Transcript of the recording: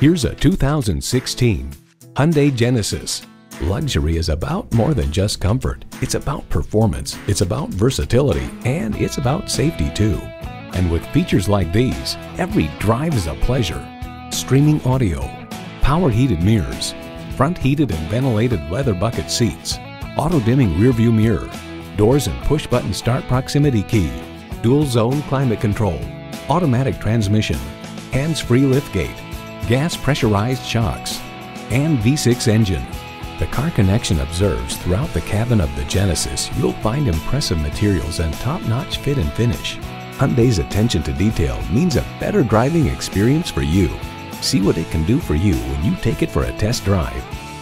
Here's a 2016 Hyundai Genesis. Luxury is about more than just comfort. It's about performance, it's about versatility, and it's about safety too. And with features like these, every drive is a pleasure. Streaming audio, power heated mirrors, front heated and ventilated leather bucket seats, auto dimming rearview mirror, doors and push button start proximity key, dual zone climate control, automatic transmission, hands-free liftgate, gas pressurized shocks, and V6 engine. The Car Connection observes throughout the cabin of the Genesis you'll find impressive materials and top-notch fit and finish. Hyundai's attention to detail means a better driving experience for you. See what it can do for you when you take it for a test drive.